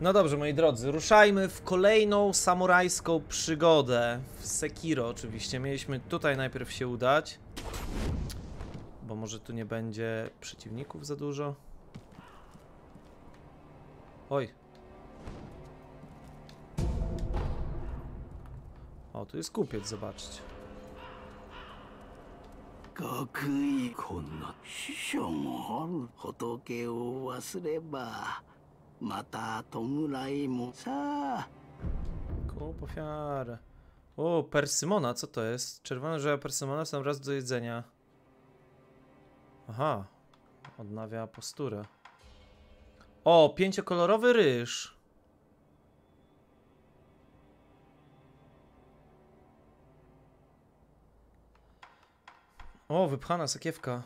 No dobrze, moi drodzy, ruszajmy w kolejną samurajską przygodę. W Sekiro oczywiście. Mieliśmy tutaj najpierw się udać. Bo może tu nie będzie przeciwników za dużo. Oj. O, tu jest kupiec, zobaczcie. Kup ofiarę. O, persymona, co to jest? Czerwona drzewa persymona są raz do jedzenia. Aha, odnawia posturę. O, pięciokolorowy ryż. O, wypchana sakiewka.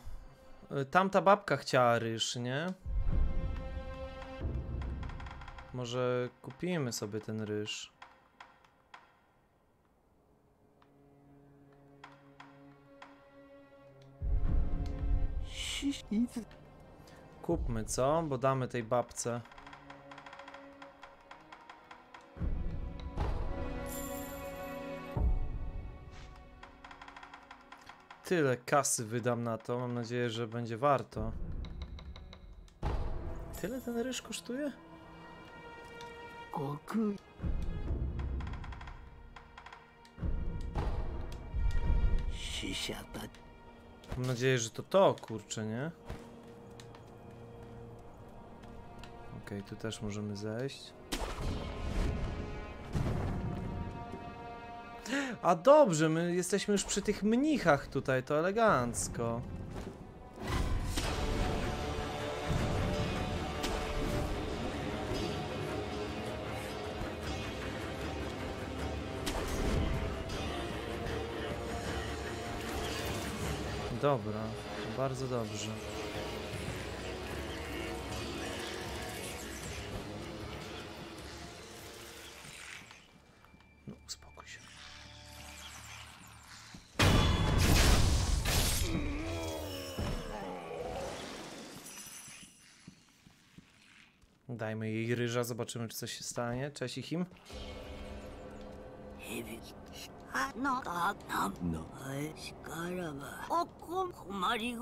Tamta babka chciała ryż, nie? Może kupimy sobie ten ryż. Kupmy, co? Bo damy tej babce. Tyle kasy wydam na to. Mam nadzieję, że będzie warto. Tyle ten ryż kosztuje? Mam nadzieję, że to to, kurczę, nie? Okej, tu też możemy zejść. A dobrze, my jesteśmy już przy tych mnichach tutaj, to elegancko. Dobra, bardzo dobrze. No, uspokój się. Dajmy jej ryża, zobaczymy, czy coś się stanie. Cześć Ichim.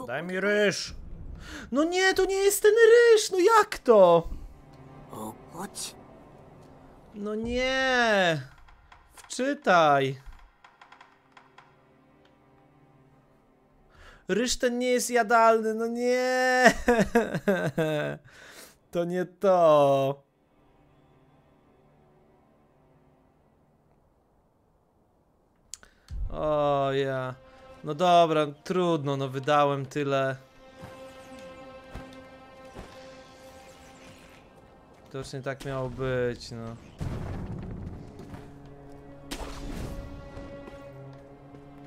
Daj mi ryż! No nie, to nie jest ten ryż! No jak to? No nie! Wczytaj! Ryż ten nie jest jadalny, no nie! To nie to! O ja. No dobra, trudno, no wydałem tyle. To już nie tak miało być, no.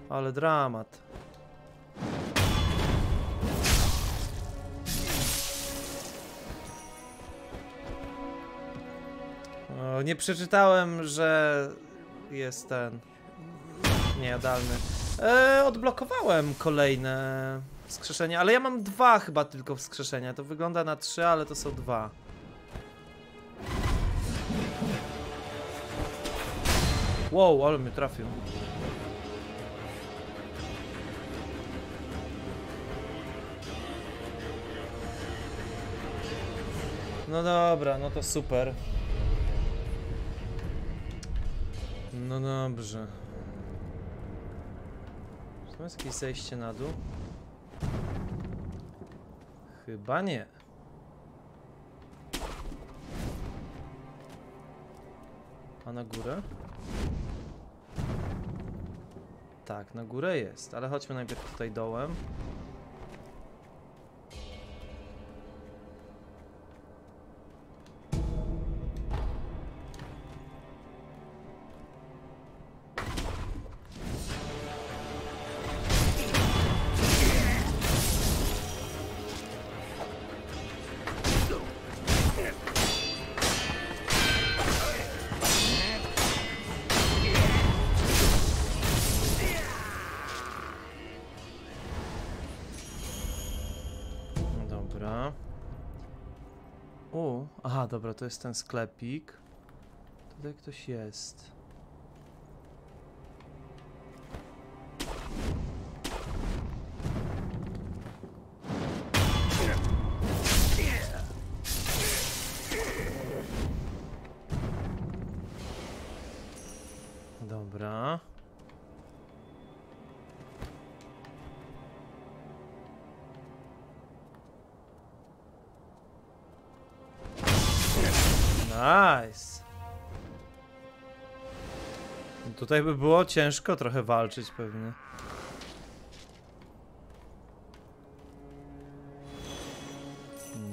Ale dramat. O, nie przeczytałem, że jest ten... niejadalny. Odblokowałem kolejne wskrzeszenie, ale ja mam dwa chyba tylko wskrzeszenia. To wygląda na trzy, ale to są dwa. Wow, ale mnie trafił. No dobra, no to super. No dobrze. To jest jakieś zejście na dół? Chyba nie. A na górę? Tak, na górę jest, ale chodźmy najpierw tutaj dołem. A, dobra, to jest ten sklepik. Tutaj ktoś jest. Dobra. Nice. Tutaj by było ciężko trochę walczyć pewnie.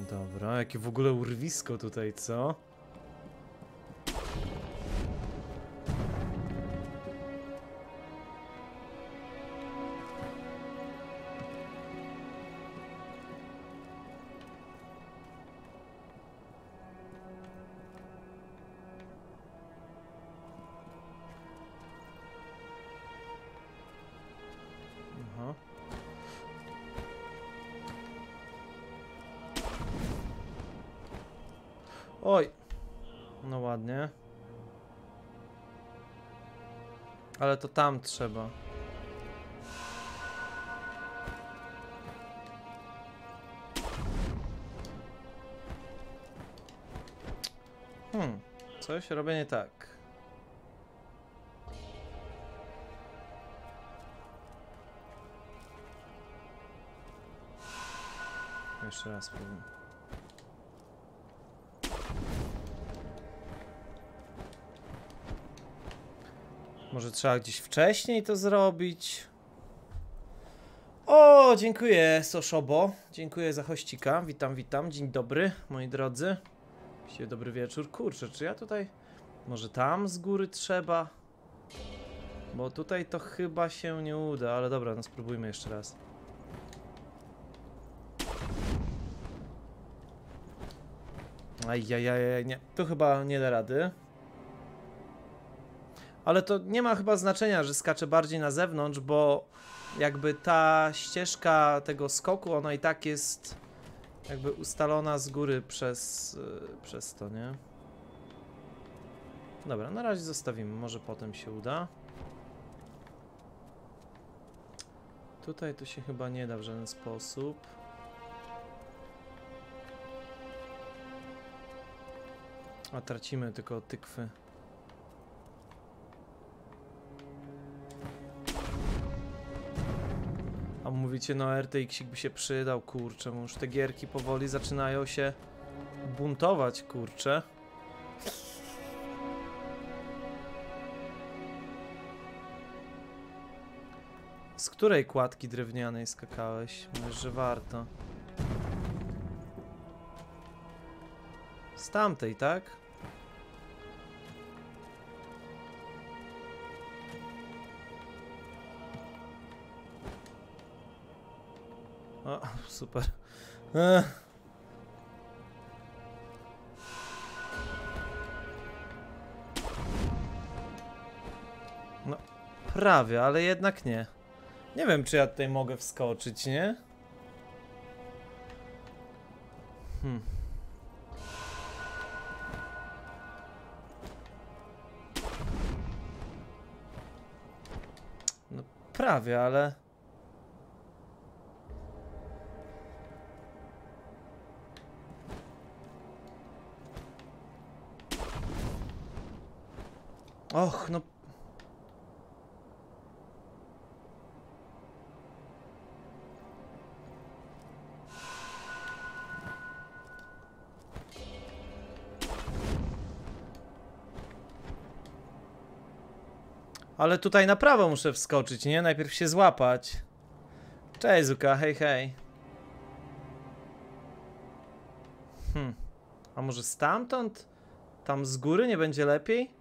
Dobra, jakie w ogóle urwisko tutaj, co? Oj, no ładnie. Ale to tam trzeba. Coś robię nie tak. Jeszcze raz powiem. Może trzeba gdzieś wcześniej to zrobić? O, dziękuję Sōshōbō. Dziękuję za hościka. Witam, witam. Dzień dobry, moi drodzy. Właściwie dobry wieczór. Kurczę, czy ja tutaj... Może tam z góry trzeba? Bo tutaj to chyba się nie uda, ale dobra, no spróbujmy jeszcze raz. Ajajaj, nie. Tu chyba nie da rady. Ale to nie ma chyba znaczenia, że skaczę bardziej na zewnątrz, bo jakby ta ścieżka tego skoku, ona i tak jest jakby ustalona z góry przez to, nie? Dobra, na razie zostawimy, może potem się uda. Tutaj to się chyba nie da w żaden sposób. A tracimy tylko tykwy. A mówicie, no RTX by się przydał, kurczę, bo już te gierki powoli zaczynają się buntować, kurczę. Z której kładki drewnianej skakałeś? Myślę, że warto. Z tamtej, tak? O, super. No, prawie, ale jednak nie. Nie wiem, czy ja tutaj mogę wskoczyć, nie? No, prawie, ale... Och, no... Ale tutaj na prawo muszę wskoczyć, nie? Najpierw się złapać. Cześć, Zuka, hej, hej. A może stamtąd? Tam z góry nie będzie lepiej?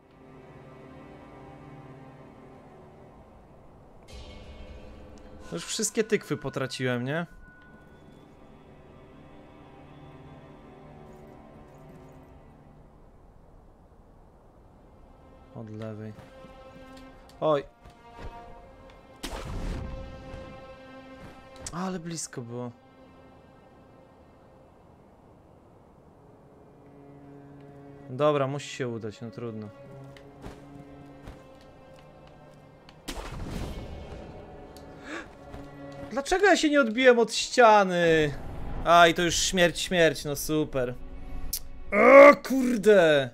Już wszystkie tykwy potraciłem, nie? Od lewej. Oj! Ale blisko było. Dobra, musi się udać, no trudno. Dlaczego ja się nie odbiłem od ściany? A, i to już śmierć, no super. O kurde!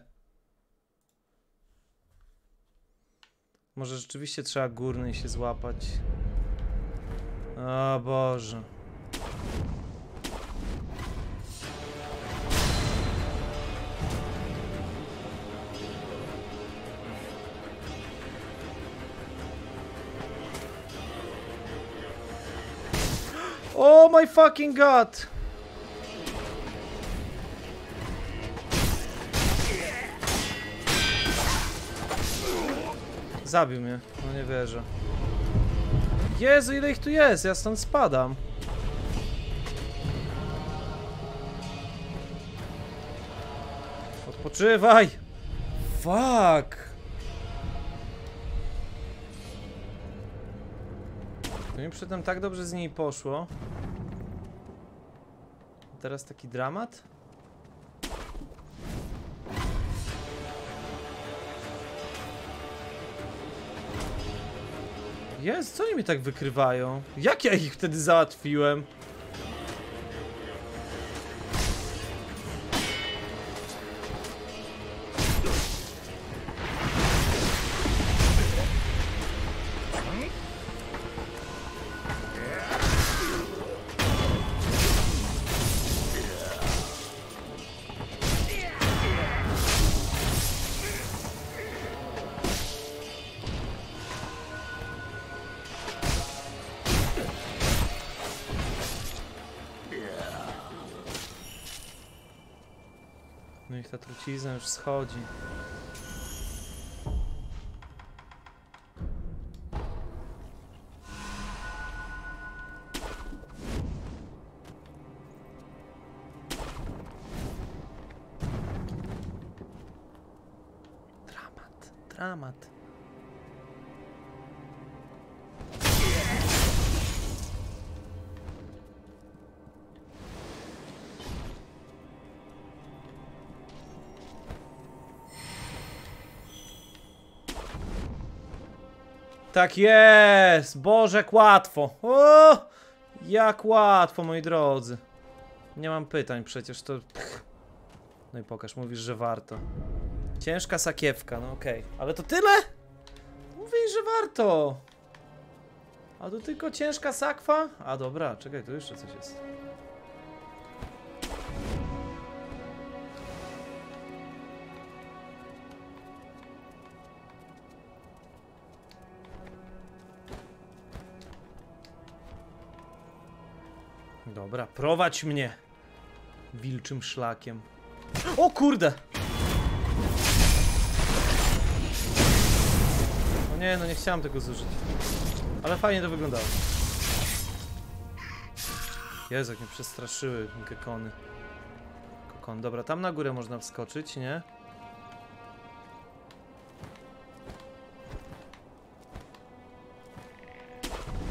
Może rzeczywiście trzeba górnej się złapać. O Boże. Oh my fucking god! Zabił mnie, no nie wierzę. Jezu, ile ich tu jest? Ja stąd spadam. Odpoczywaj! Fuck! No i przy tym tak dobrze z niej poszło. Teraz taki dramat? Jezu, co oni mi tak wykrywają? Jak ja ich wtedy załatwiłem? Ta trucizna już schodzi. Dramat. Tak jest! Boże, jak łatwo! O! Jak łatwo, moi drodzy! Nie mam pytań, przecież to... Pff. No i pokaż, mówisz, że warto. Ciężka sakiewka, no okej. Ale to tyle? Mówisz, że warto! A tu tylko ciężka sakwa? A dobra, czekaj, tu jeszcze coś jest. Dobra, prowadź mnie wilczym szlakiem. O kurde! No nie, no nie chciałem tego zużyć. Ale fajnie to wyglądało. Jezu, jak mnie przestraszyły gekony. Kokon, dobra, tam na górę można wskoczyć, nie?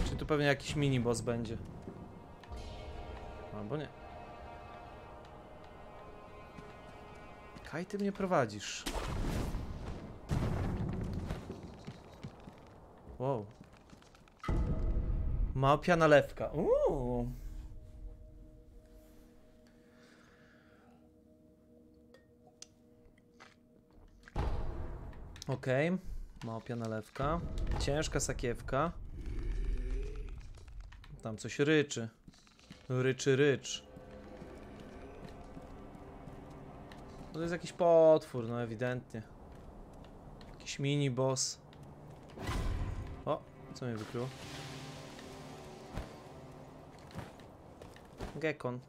Czy tu pewnie jakiś mini-boss będzie? Albo nie. Kaj ty mnie prowadzisz? Wow. Małpia nalewka. Uuu. Okej. Okay. Małpia nalewka. Ciężka sakiewka. Tam coś ryczy. Rycz. To jest jakiś potwór, no ewidentnie. Jakiś mini boss. O, co mnie wykryło? Gekon.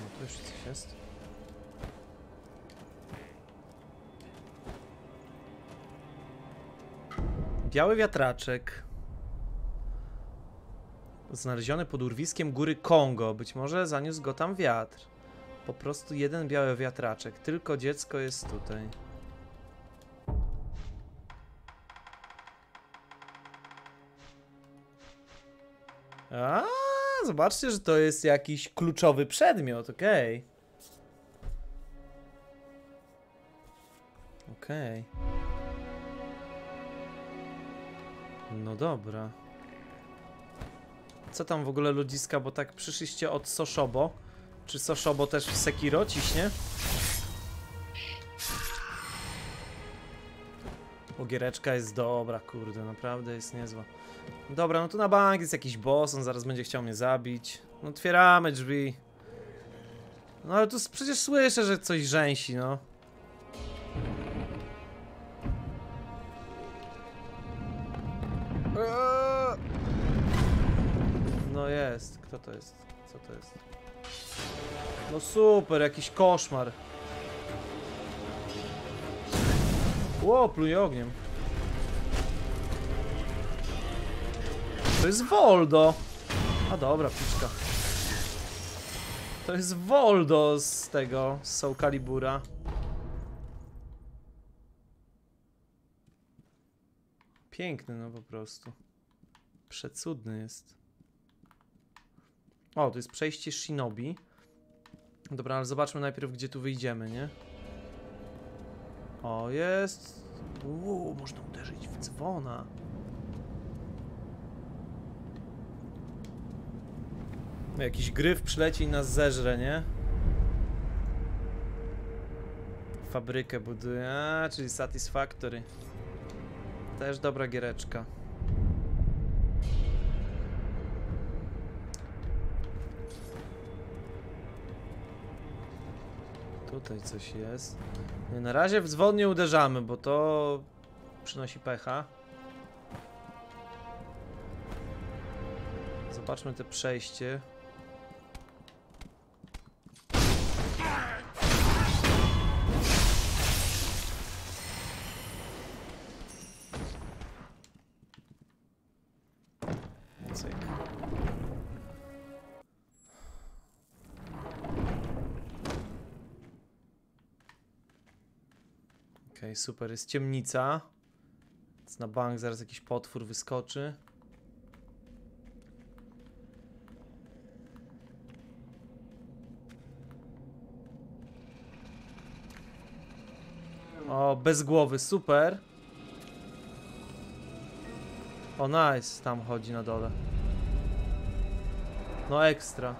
No tu jeszcze coś jest. Biały wiatraczek. Znaleziony pod urwiskiem góry Kongo. Być może zaniósł go tam wiatr. Po prostu jeden biały wiatraczek. Tylko dziecko jest tutaj. A, A, zobaczcie, że to jest jakiś kluczowy przedmiot, okej. Okej. No dobra. Co tam w ogóle ludziska, bo tak przyszliście od Sōshōbō. Czy Sōshōbō też w Sekiro ciśnie? Ogiereczka jest dobra, kurde, naprawdę jest niezła. Dobra, no tu na bank jest jakiś boss, on zaraz będzie chciał mnie zabić. No otwieramy drzwi. No ale tu przecież słyszę, że coś rzęsi, no. No jest, kto to jest? Co to jest? No super, jakiś koszmar. Ło, pluje ogniem. To jest Voldo. A dobra, piczka. To jest Voldo z tego, z Soul Kalibera. Piękny, no po prostu. Przecudny jest. O, to jest przejście Shinobi. Dobra, ale zobaczmy najpierw, gdzie tu wyjdziemy, nie? O, jest. Uuu, można uderzyć w dzwona. Jakiś gryf przyleci i nas zeżre, nie? Fabrykę buduje, czyli Satisfactory. Też dobra giereczka. Tutaj coś jest. Na razie w dzwon nie uderzamy, bo to przynosi pecha. Zobaczmy te przejście. Okej, super, jest ciemnica. Więc na bank zaraz jakiś potwór wyskoczy. O, bez głowy, super. O, nice, tam chodzi na dole. No ekstra.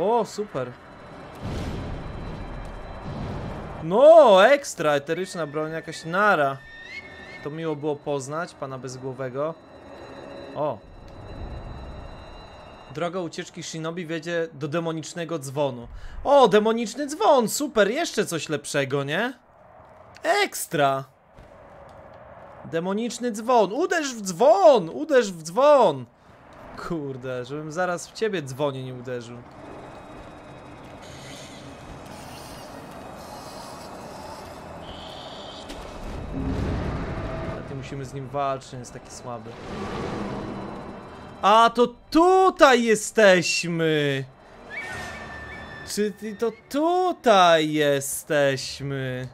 O, super. No, ekstra, eteryczna broń, jakaś nara. To miło było poznać pana bezgłowego. O. Droga ucieczki Shinobi wiedzie do demonicznego dzwonu. O, demoniczny dzwon, super, jeszcze coś lepszego, nie? Ekstra. Demoniczny dzwon, uderz w dzwon, uderz w dzwon. Kurde, żebym zaraz w ciebie dzwonie nie uderzył. Musimy z nim walczyć, jest taki słaby. A, to tutaj jesteśmy! Czy ty to tutaj jesteśmy?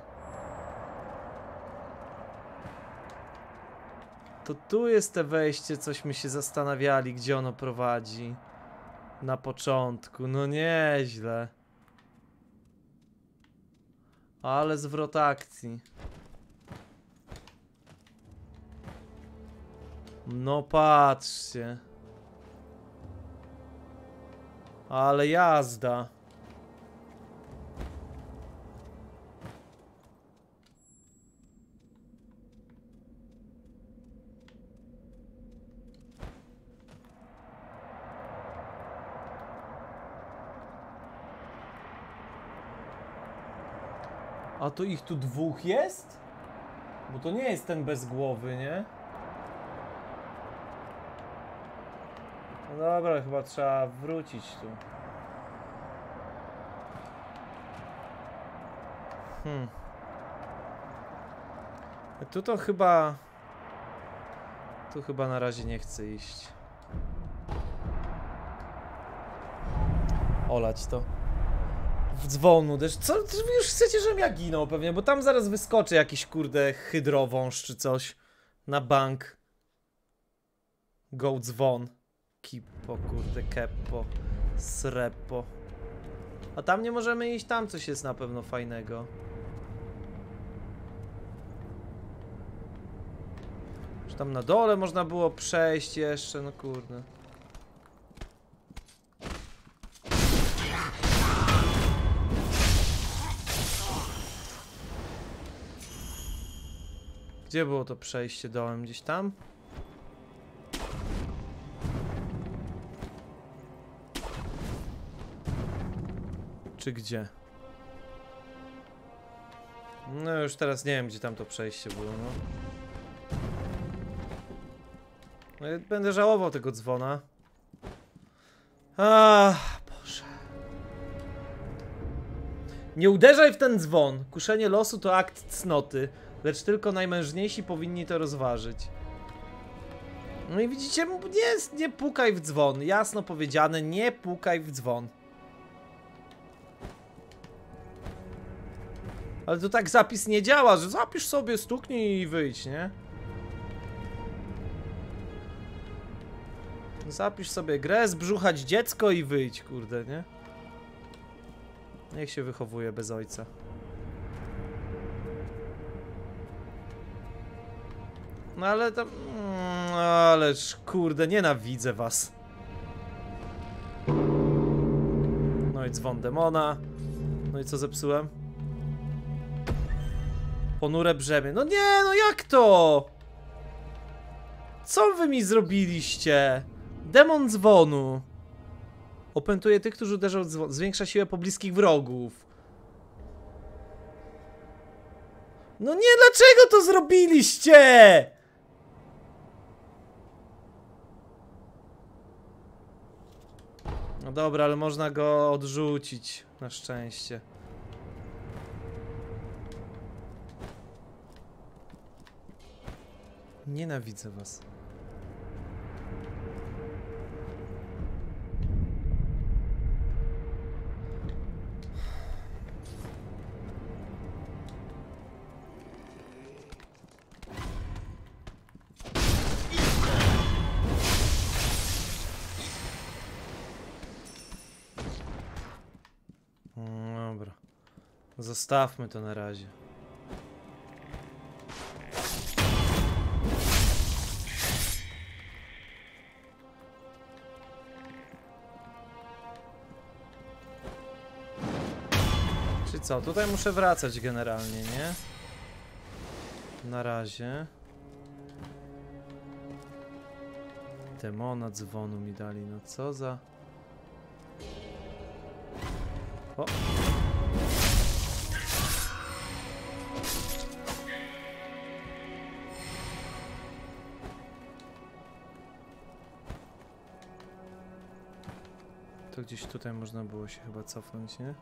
To tu jest te wejście, cośmy się zastanawiali, gdzie ono prowadzi. Na początku, no nieźle. Ale zwrot akcji. No patrzcie. Ale jazda. A to ich tu dwóch jest? Bo to nie jest ten bez głowy, nie? Dobra, chyba trzeba wrócić tu. Tu to chyba... Tu chyba na razie nie chcę iść. Olać to. W dzwonu też. Co? Już chcecie, żebym ja ginął pewnie, bo tam zaraz wyskoczy jakiś kurde hydrowąż czy coś. Na bank. Go dzwon. Kipo, kurde, kepo, srepo. A tam nie możemy iść, tam coś jest na pewno fajnego. Czy tam na dole można było przejść jeszcze, no kurde. Gdzie było to przejście dołem? Gdzieś tam? Czy gdzie? No już teraz nie wiem, gdzie tam to przejście było, no. Ja będę żałował tego dzwona. Ach, Boże. Nie uderzaj w ten dzwon. Kuszenie losu to akt cnoty. Lecz tylko najmężniejsi powinni to rozważyć. No i widzicie, nie pukaj w dzwon. Jasno powiedziane, nie pukaj w dzwon. Ale to tak zapis nie działa, że zapisz sobie, stuknij i wyjdź, nie? Zapisz sobie grę, zbrzuchać dziecko i wyjdź, kurde, nie? Niech się wychowuje bez ojca. No ale tam... Ależ kurde, nienawidzę was. No i dzwon demona. No i co zepsułem? Ponure brzemię. No nie, no jak to? Co wy mi zrobiliście? Demon dzwonu. Opętuje tych, którzy uderzą dzwon. Zwiększa siłę pobliskich wrogów. No nie, dlaczego to zrobiliście? No dobra, ale można go odrzucić, na szczęście. Nienawidzę was. Zostawmy to na razie. Czy co? Tutaj muszę wracać generalnie, nie? Na razie. Demona dzwonu mi dali, no co za... O! Gdzieś tutaj można było się chyba cofnąć, nie?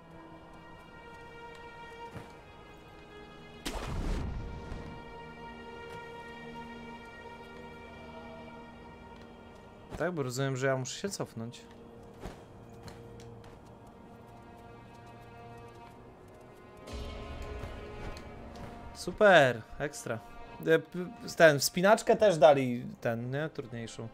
Tak, bo rozumiem, że ja muszę się cofnąć. Super, ekstra. Ten, wspinaczkę też dali, ten, nie? Trudniejszą.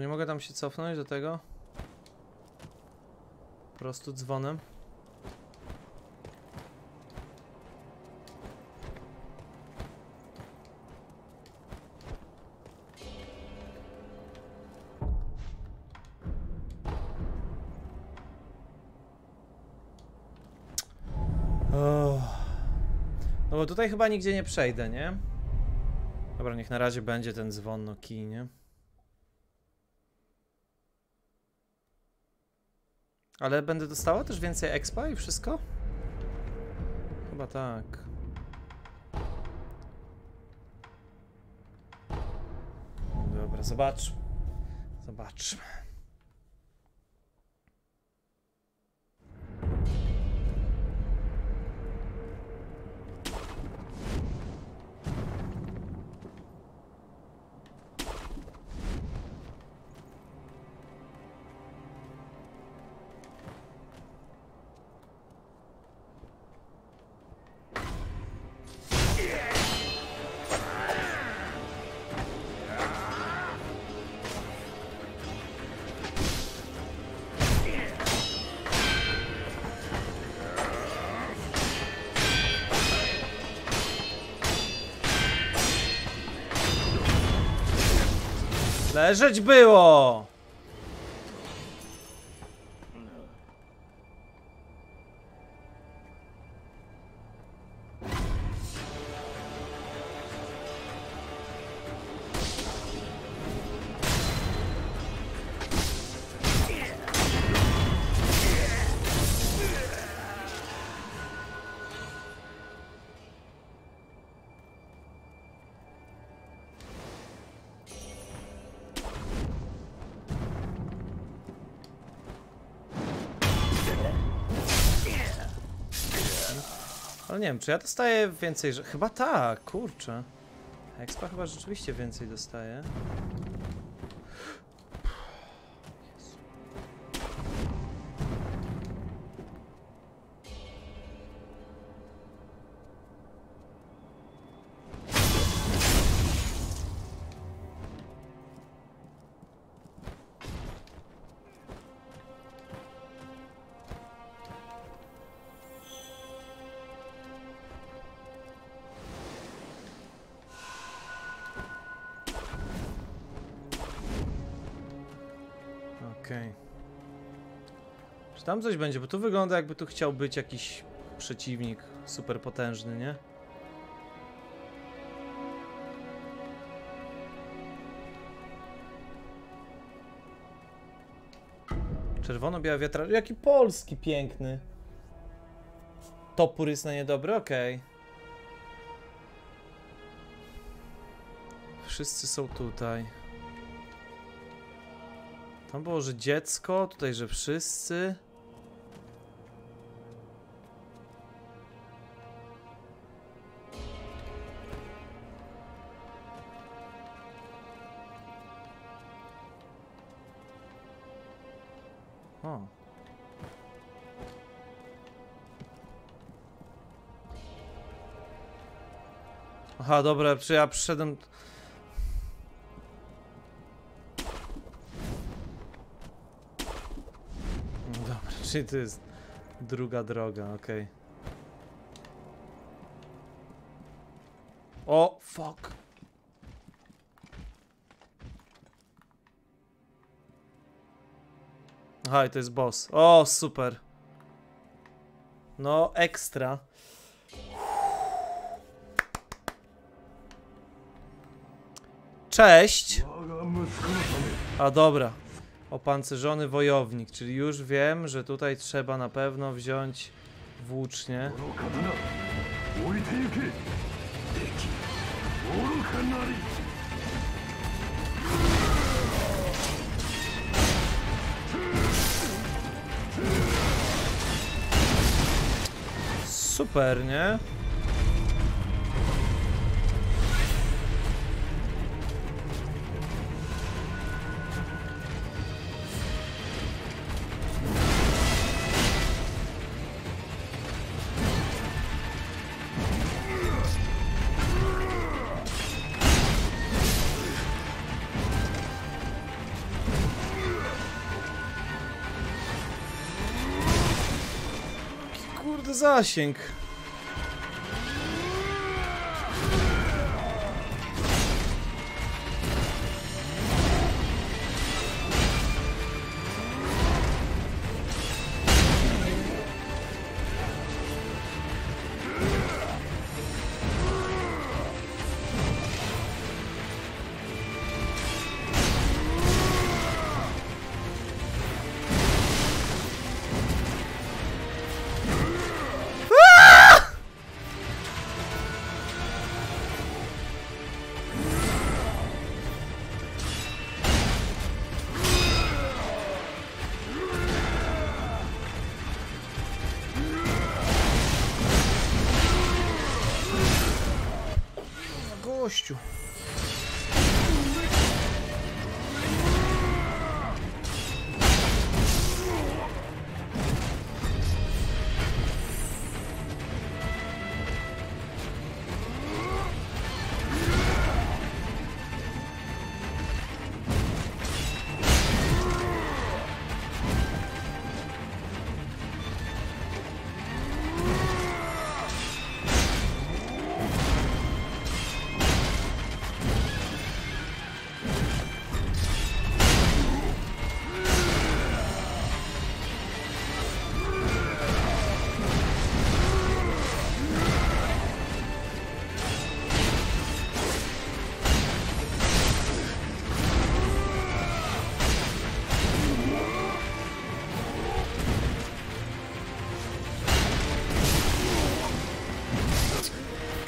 Nie mogę tam się cofnąć do tego. Po prostu dzwonem. Oh. No bo tutaj chyba nigdzie nie przejdę, nie? Dobra, niech na razie będzie ten dzwon, no kij, nie? Ale będę dostała też więcej expa i wszystko? Chyba tak. Dobra, zobaczmy. Zobaczmy. Leżeć było! Ale nie wiem, czy ja dostaję więcej... Chyba tak, kurczę. Expa chyba rzeczywiście więcej dostaję. Czy tam coś będzie? Bo tu wygląda, jakby tu chciał być jakiś przeciwnik super potężny, nie? Czerwono-biała wiatra... Jaki polski piękny! Topór jest na niedobry? Okej. Wszyscy są tutaj. Tam było, że dziecko, tutaj, że wszyscy. O. Aha, dobra, czy ja przyszedłem... Czyli to jest druga droga, okej. O, fuck. Aha, i to jest boss. O, super. No, ekstra. Cześć. A, dobra. Opancerzony wojownik, czyli już wiem, że tutaj trzeba na pewno wziąć włócznie. Super, nie? Zasięg.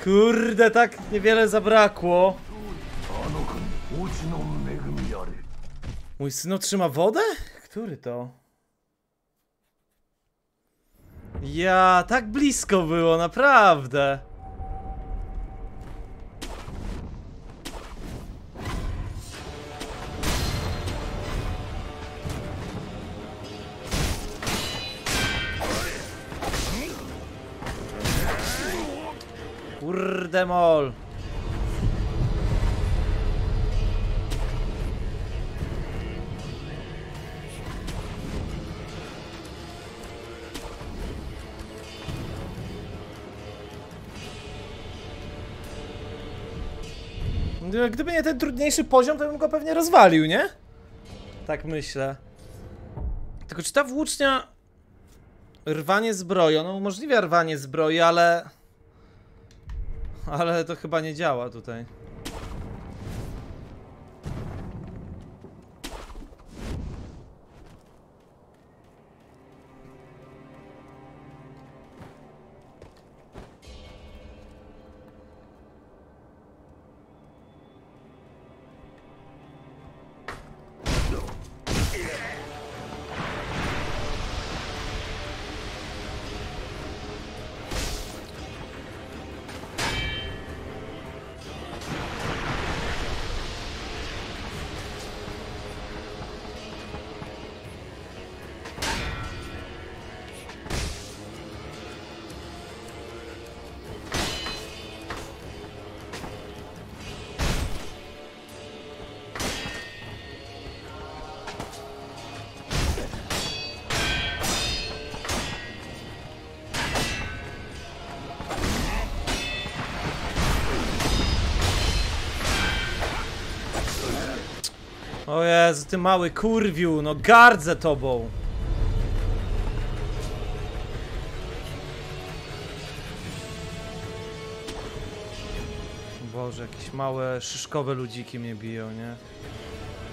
Kurde, tak niewiele zabrakło. Mój syn otrzyma wodę? Który to? Ja, tak blisko było, naprawdę. Kurde mol. Gdyby nie ten trudniejszy poziom, to bym go pewnie rozwalił, nie? Tak myślę. Tylko czy ta włócznia... Rwanie zbroi, ono umożliwia rwanie zbroi, ale... Ale to chyba nie działa tutaj. O Jezu, ty mały kurwiu, no gardzę tobą. Boże, jakieś małe szyszkowe ludziki mnie biją, nie?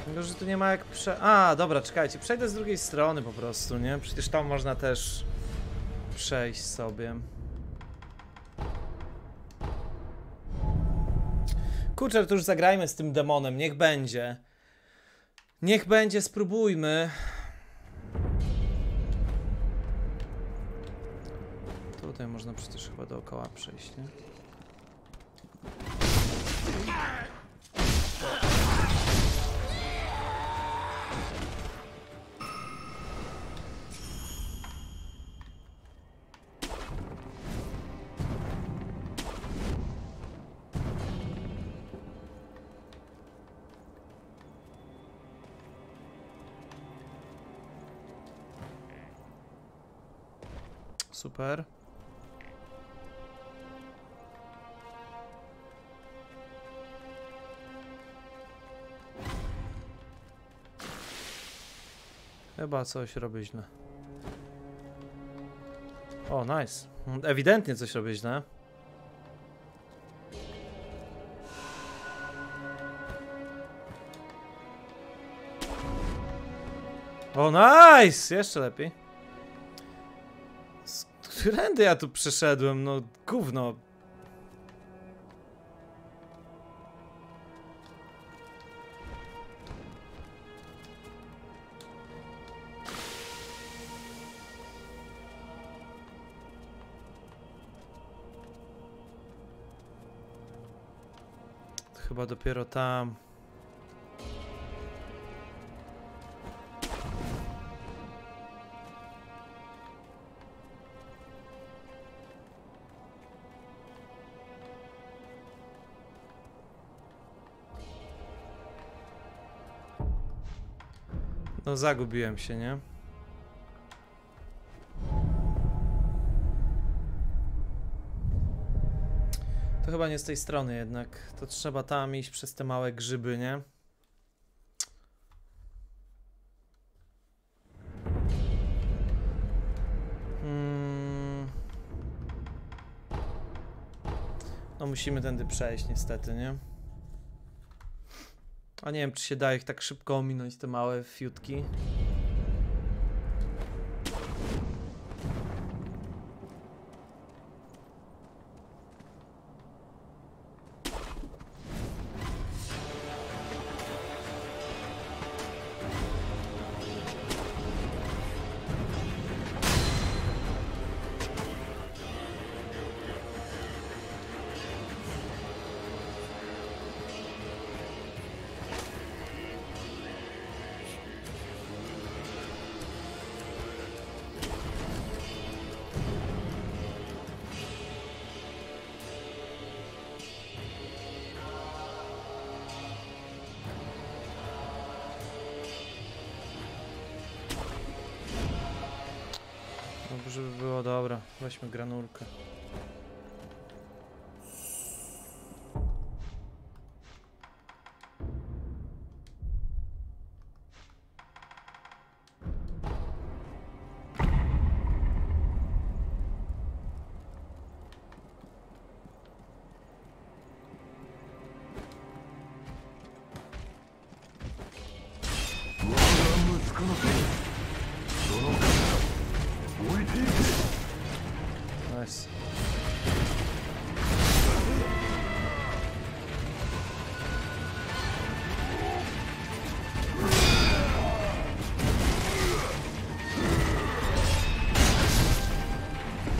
Tylko, że tu nie ma jak A, dobra, czekajcie, przejdę z drugiej strony po prostu, nie? Przecież tam można też przejść sobie. Kurczę, to już zagrajmy z tym demonem, niech będzie. Niech będzie, spróbujmy. Tutaj można przecież chyba dookoła przejść, nie? Super. Chyba coś robię źle. O, nice. Ewidentnie coś robię źle. O, nice! Jeszcze lepiej. Którędy ja tu przeszedłem, no gówno. To chyba dopiero tam. No zagubiłem się, nie? To chyba nie z tej strony jednak. To trzeba tam iść przez te małe grzyby, nie? No musimy tędy przejść niestety, nie? A nie wiem, czy się da ich tak szybko ominąć, te małe fiutki. żeby było. Dobra, weźmy granulkę.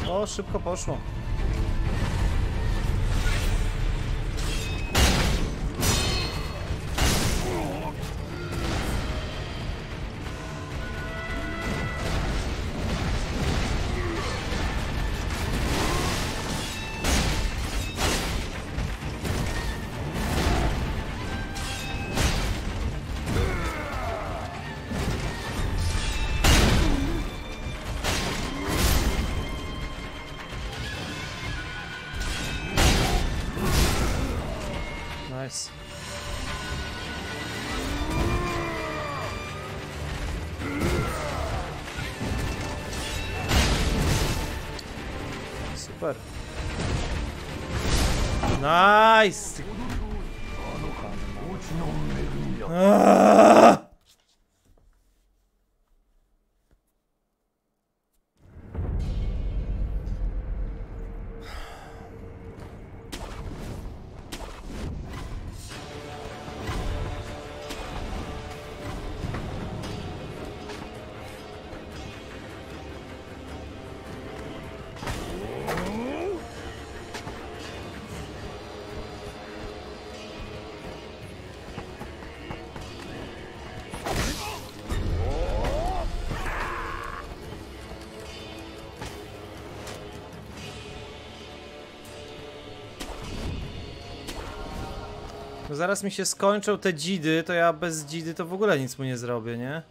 O, szybko poszło. Super. Nice. Zaraz mi się skończą te dzidy, to ja bez dzidy to w ogóle nic mu nie zrobię, nie?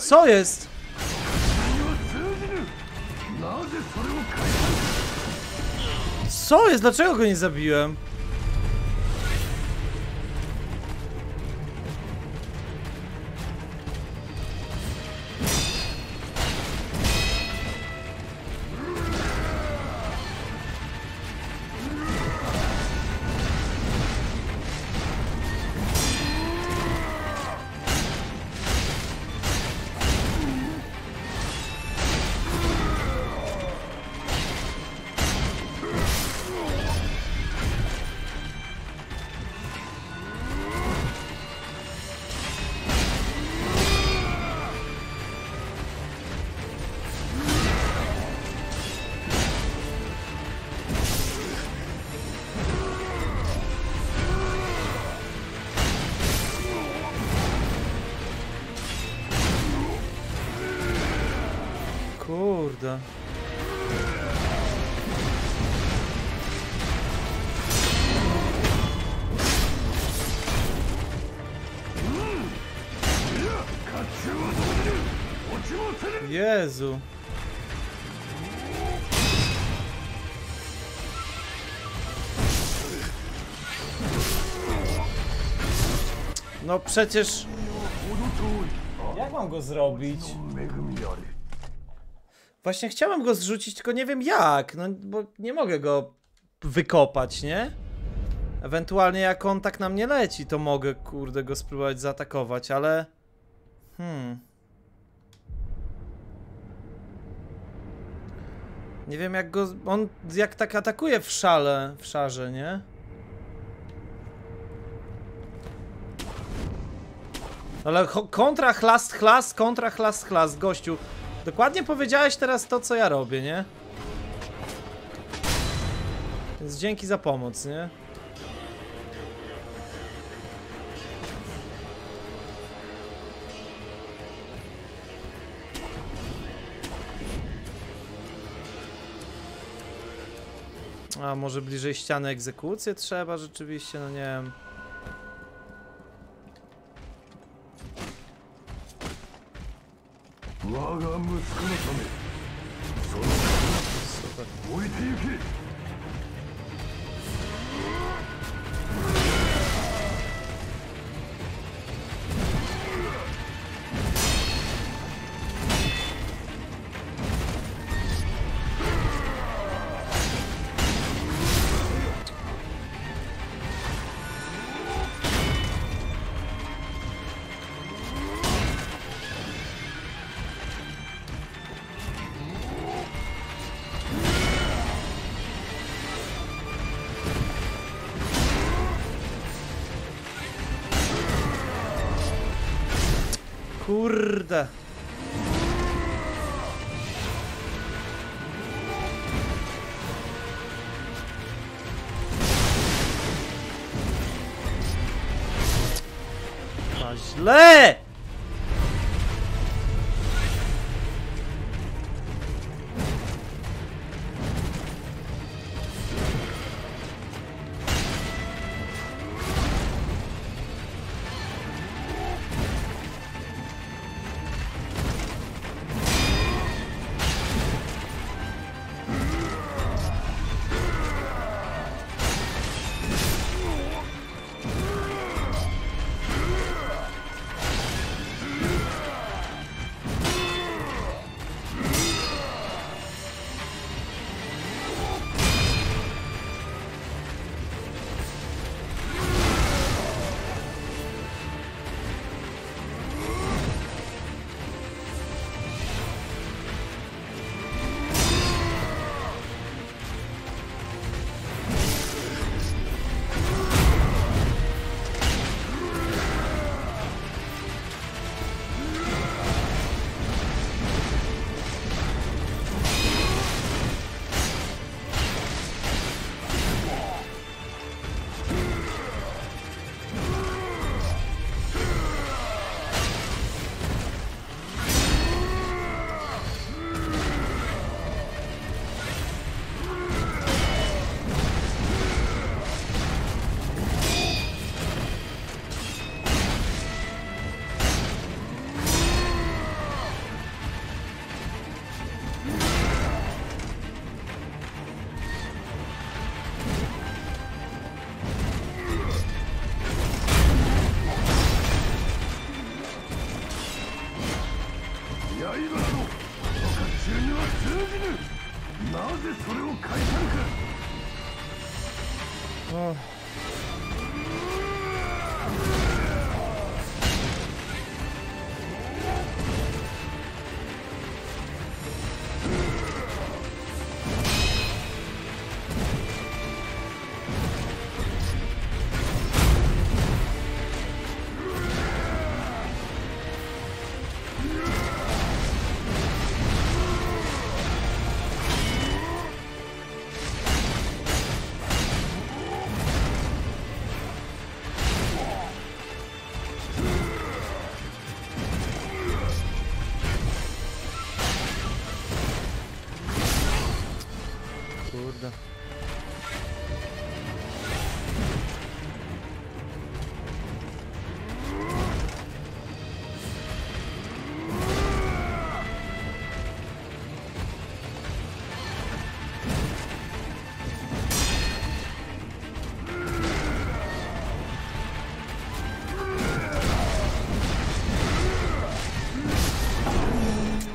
Co jest? Co jest? Dlaczego go nie zabiłem? Jezu. No przecież... Jak mam go zrobić? Właśnie chciałem go zrzucić, tylko nie wiem jak, no bo nie mogę go wykopać, nie? Ewentualnie jak on tak na mnie leci, to mogę, kurde, go spróbować zaatakować, ale... Nie wiem jak go... on jak tak atakuje w szarze, nie? Ale kontra chlast, gościu. Dokładnie powiedziałeś teraz to, co ja robię, nie? Więc dzięki za pomoc, nie? A może bliżej ściany egzekucję trzeba rzeczywiście, no nie wiem. Super. Kurde. Ma źle.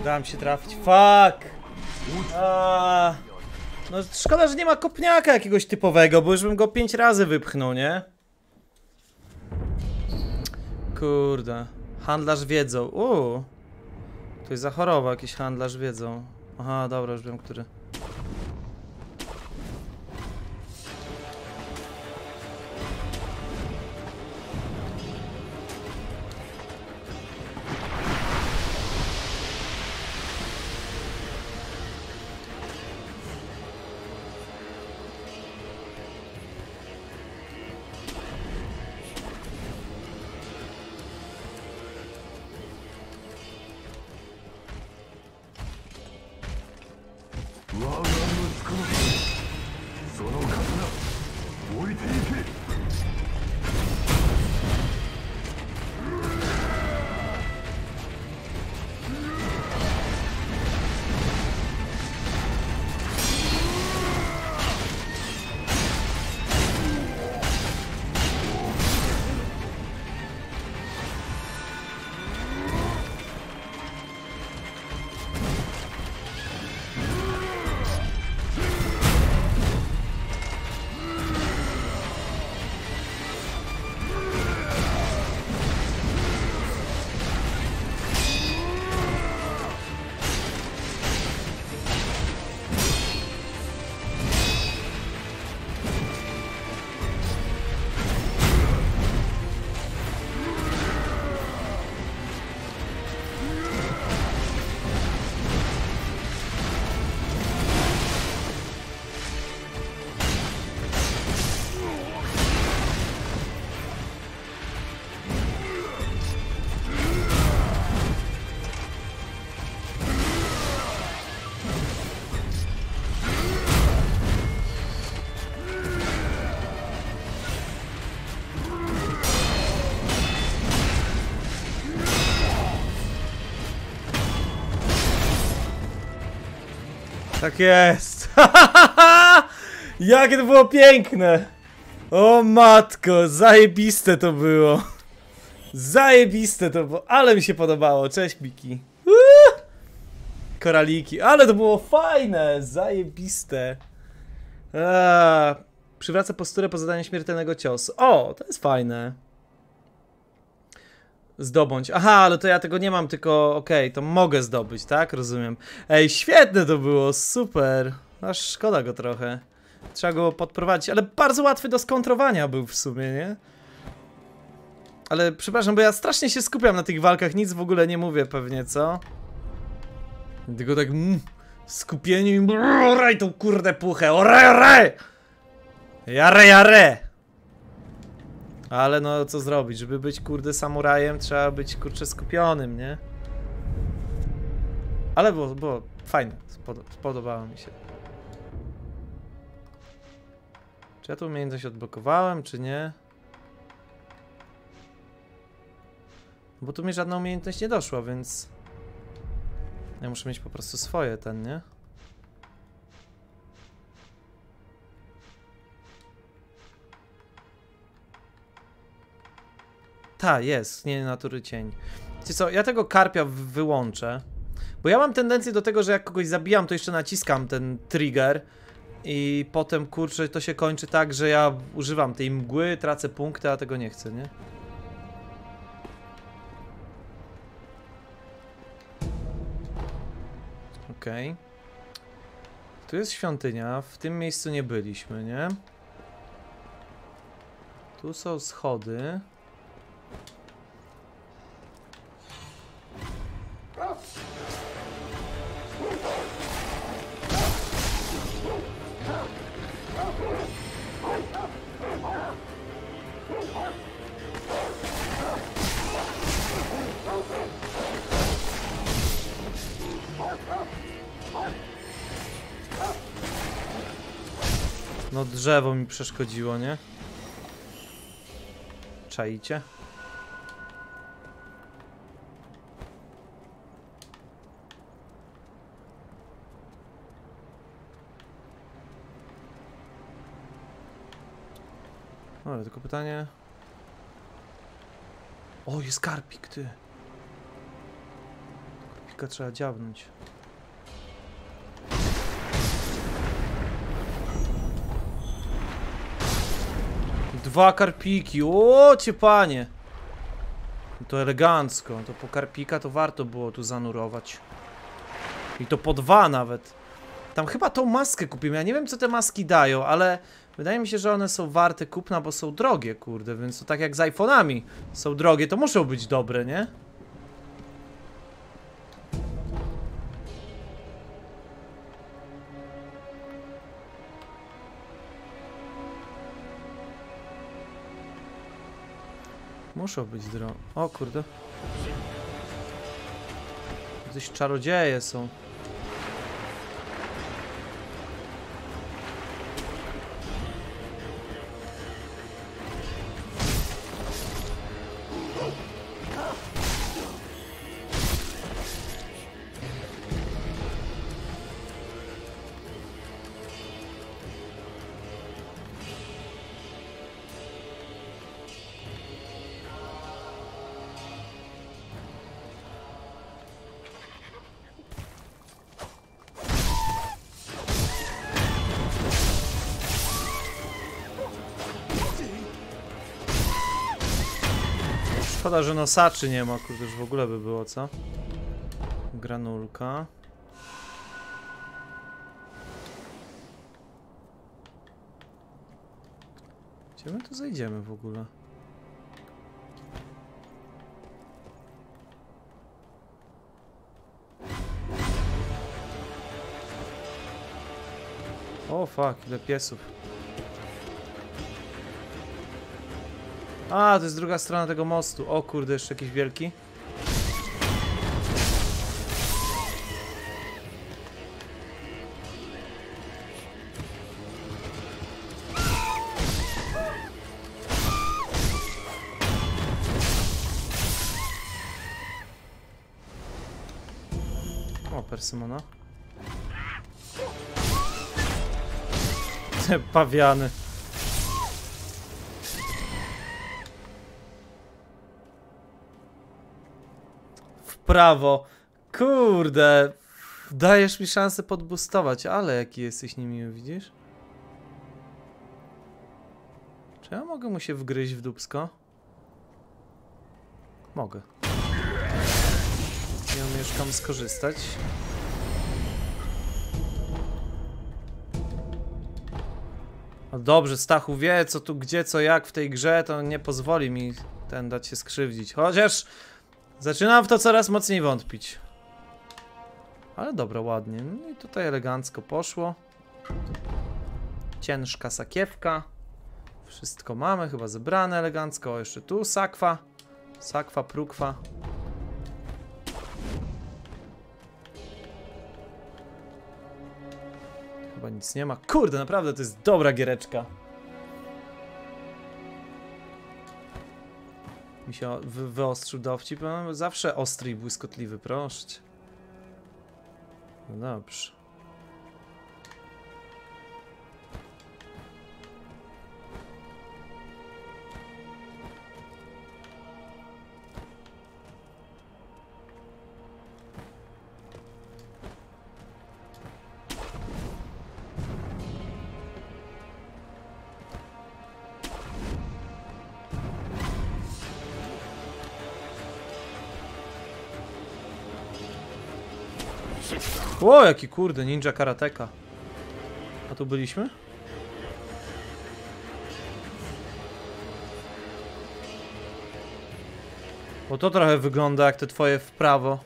Dałem się trafić. Fuck! No szkoda, że nie ma kopniaka jakiegoś typowego, bo już bym go 5 razy wypchnął, nie? Kurde. Handlarz wiedzą. Tu jest zachorował jakiś handlarz wiedzą. Aha, dobra, już wiem, który. Tak jest! Jakie to było piękne! O matko, zajebiste to było! Zajebiste to było, ale mi się podobało, cześć Miki! Koraliki, ale to było fajne! Zajebiste! Przywraca posturę po zadaniu śmiertelnego ciosu. O, to jest fajne! Zdobądź. Aha, ale to ja tego nie mam, tylko okej, to mogę zdobyć, tak? Rozumiem. Ej, świetne to było, super. Aż szkoda go trochę. Trzeba go podprowadzić, ale bardzo łatwy do skontrowania był w sumie, nie? Ale przepraszam, bo ja strasznie się skupiam na tych walkach, nic w ogóle nie mówię pewnie, co? Tylko tak skupieniu i oraj tą kurde puchę, oraj, oraj! Jare, jare! Ale no co zrobić, żeby być kurde samurajem, trzeba być kurczę skupionym, nie? Ale było fajne, spodobało mi się. Czy ja tą umiejętność odblokowałem, czy nie? Bo tu mi żadna umiejętność nie doszła, więc... Ja muszę mieć po prostu swoje ten, nie? Ta, jest, nie natury cień. Wiecie co, ja tego karpia wyłączę. Bo ja mam tendencję do tego, że jak kogoś zabijam, to jeszcze naciskam ten trigger. I potem, kurczę, to się kończy tak, że ja używam tej mgły, tracę punkty, a tego nie chcę, nie? Okej. Tu jest świątynia, w tym miejscu nie byliśmy, nie? Tu są schody. No drzewo mi przeszkodziło, nie? Czaicie? No ale tylko pytanie... O, jest karpik, ty! tylko trzeba dziabnąć. Dwa karpiki, o cię panie! To elegancko, to po karpika to warto było tu zanurować. I to po dwa nawet. Tam chyba tą maskę kupimy, ja nie wiem co te maski dają, ale wydaje mi się, że one są warte kupna, bo są drogie, kurde, więc to tak jak z iPhone'ami są drogie, to muszą być dobre, nie? Muszą być drogi. O kurde. Gdzieś czarodzieje są. Szkoda, że nosaczy nie ma, kurde, już w ogóle by było, co? Granulka. Gdzie my tu zejdziemy w ogóle? O fuck, ile piesów. A, to jest druga strona tego mostu. O kurde, jeszcze jakiś wielki. O, persymona. Te pawiany. Prawo. Kurde. Dajesz mi szansę podbustować, ale jaki jesteś niemiły, widzisz? Czy ja mogę mu się wgryźć w dupsko? Mogę. Ja mieszkam skorzystać. No dobrze, Stachu wie co tu, gdzie, co, jak w tej grze, to nie pozwoli mi ten dać się skrzywdzić. Chociaż... zaczynam w to coraz mocniej wątpić. Ale dobra, ładnie. No i tutaj elegancko poszło. Ciężka sakiewka. Wszystko mamy, chyba zebrane elegancko. O, jeszcze tu sakwa. Sakwa, prukwa. Chyba nic nie ma. Kurde, naprawdę to jest dobra giereczka. Mi się wyostrzył dowcip, mam zawsze ostry i błyskotliwy, proszę. No dobrze. O, jaki kurde, ninja karateka. A tu byliśmy? Bo to trochę wygląda jak te twoje w prawo.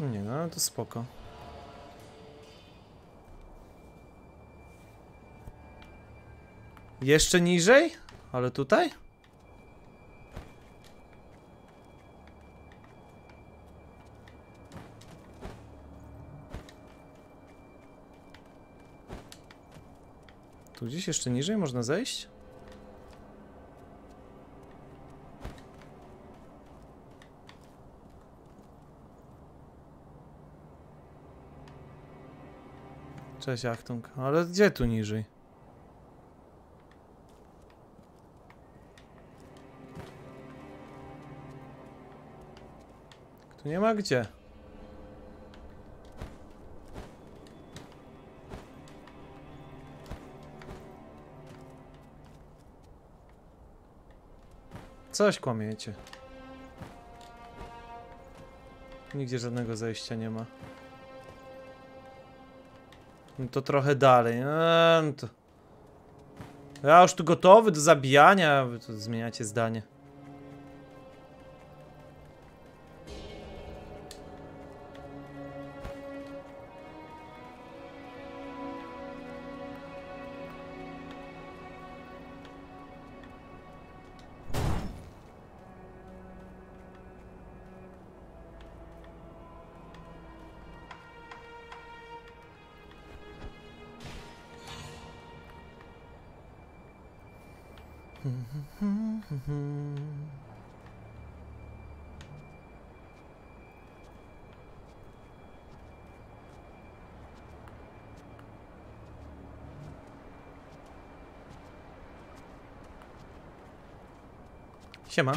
Nie no, to spoko. Jeszcze niżej? Ale tutaj? Tu gdzieś jeszcze niżej można zejść? Cześć, Achtung. Ale gdzie tu niżej? Tu nie ma gdzie. Coś kłamiecie. Nigdzie żadnego zejścia nie ma. No to trochę dalej. No to... Ja już tu gotowy do zabijania. Wy tu zmieniacie zdanie. Siema.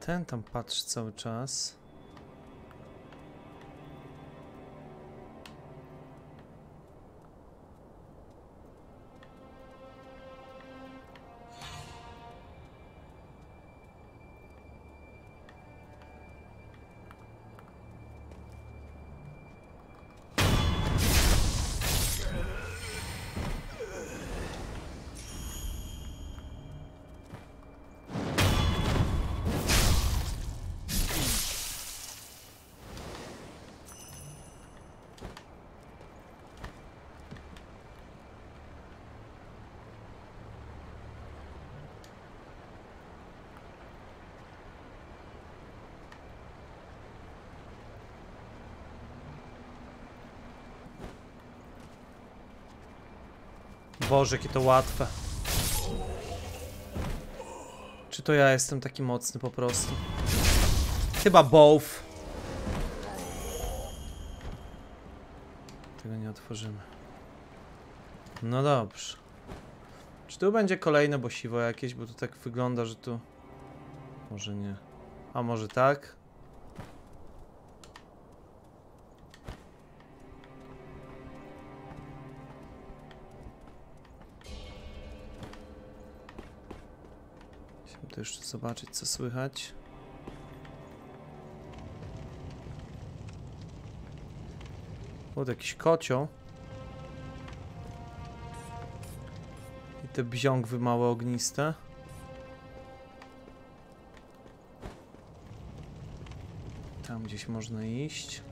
Ten tam patrzy cały czas. Boże, jakie to łatwe. Czy to ja jestem taki mocny po prostu? Chyba both. Tego nie otworzymy. No dobrze. Czy tu będzie kolejne bosiwo jakieś? Bo to tak wygląda, że tu... Może nie. A może tak? To jeszcze zobaczyć, co słychać. O, to jakiś kocioł. I te bziągwy małe ogniste. Tam gdzieś można iść.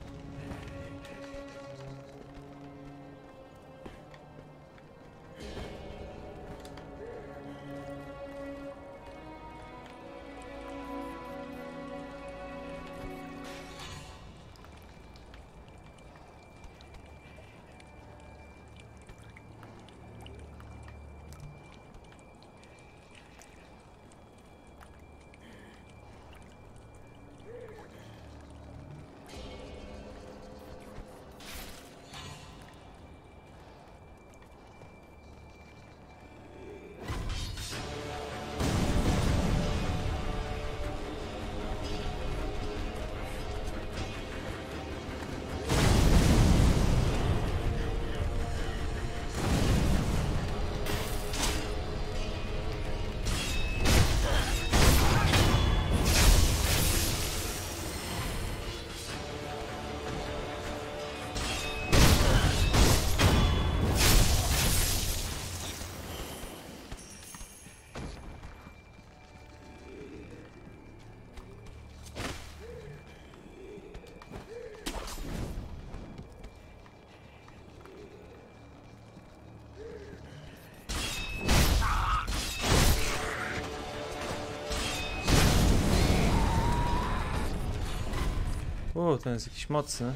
O, ten jest jakiś mocny.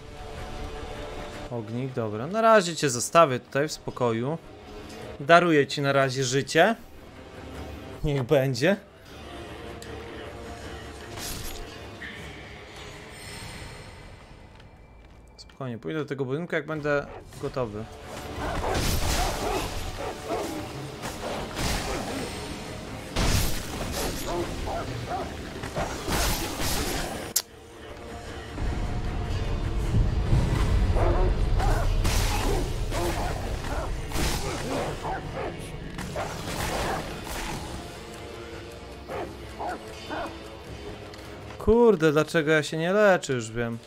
Ognik, dobra. Na razie cię zostawię tutaj w spokoju. Daruję ci na razie życie. Niech będzie. Spokojnie, pójdę do tego budynku, jak będę gotowy. Kurde, dlaczego ja się nie leczę, już wiem.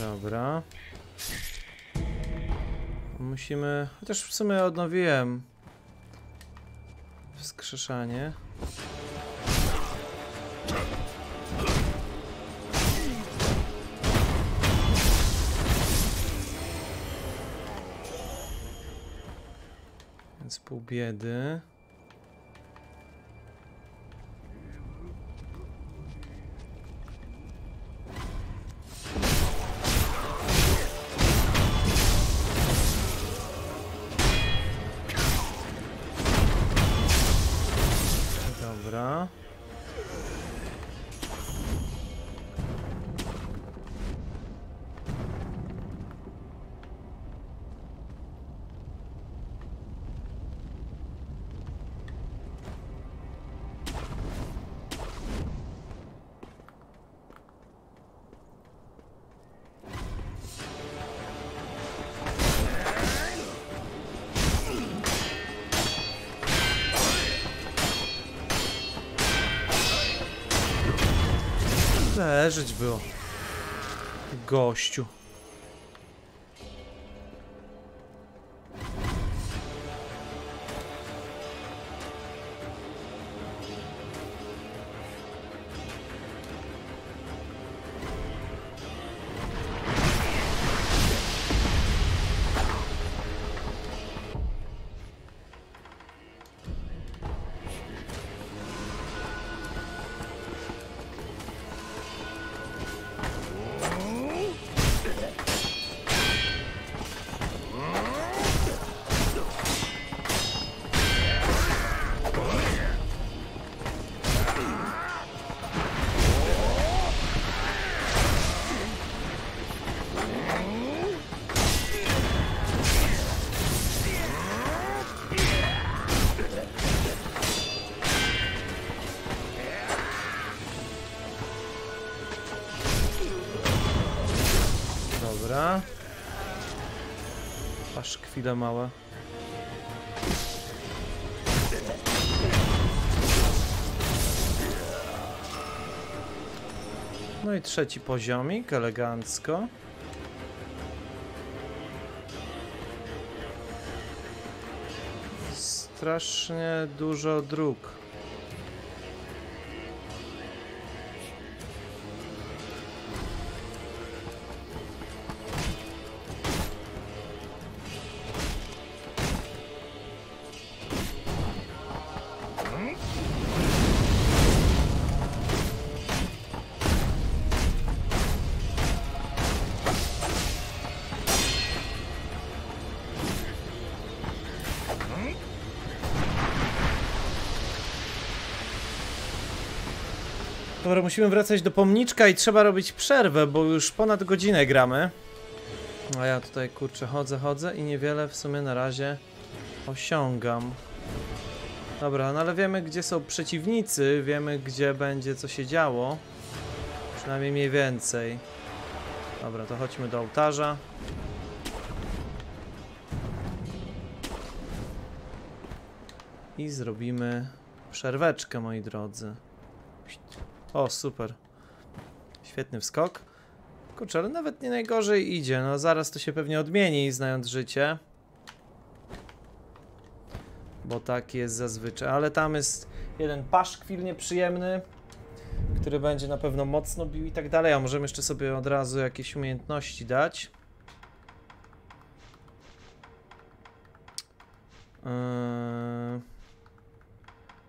Dobra. Musimy... Chociaż w sumie odnowiłem wskrzeszanie. Więc pół biedy. Leżeć było, gościu. Aż chwile małe. No i trzeci poziomik, elegancko. Strasznie dużo dróg. Dobra, musimy wracać do pomniczka i trzeba robić przerwę, bo już ponad godzinę gramy. A ja tutaj, kurczę, chodzę i niewiele w sumie na razie osiągam. Dobra, no ale wiemy, gdzie są przeciwnicy, wiemy, gdzie będzie co się działo. Przynajmniej mniej więcej. Dobra, to chodźmy do ołtarza. I zrobimy przerweczkę, moi drodzy. O, super. Świetny wskok. Kurczę, ale nawet nie najgorzej idzie. No zaraz to się pewnie odmieni, znając życie. Bo tak jest zazwyczaj. Ale tam jest jeden paszkwil nieprzyjemny, który będzie na pewno mocno bił i tak dalej. A możemy jeszcze sobie od razu jakieś umiejętności dać.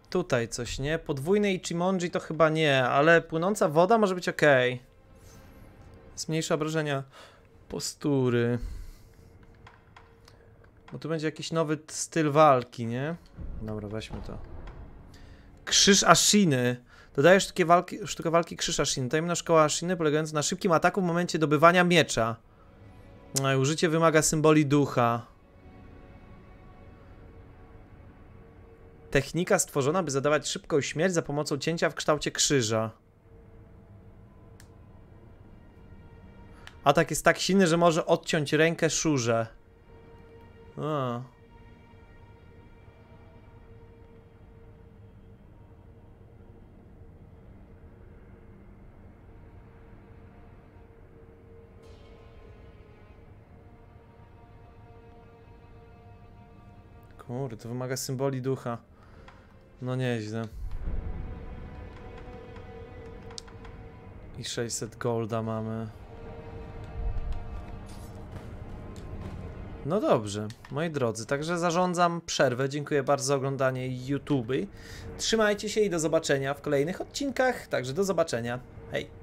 Tutaj coś, nie? Podwójny Ichimonji to chyba nie, ale płynąca woda może być ok. Zmniejsza obrażenia postury. Bo tu będzie jakiś nowy styl walki, nie? Dobra, weźmy to. Krzyż Ashiny. Dodaje sztukę walki Krzyż Ashiny. Tajemna szkoła Ashiny polegająca na szybkim ataku w momencie dobywania miecza. No i użycie wymaga symboli ducha. Technika stworzona, by zadawać szybką śmierć za pomocą cięcia w kształcie krzyża. Atak jest tak silny, że może odciąć rękę szurze. A. Kurde, to wymaga symboli ducha. No nieźle. I 600 golda mamy. No dobrze, moi drodzy, także zarządzam przerwę. Dziękuję bardzo za oglądanie YouTube. Trzymajcie się i do zobaczenia w kolejnych odcinkach. Także do zobaczenia. Hej!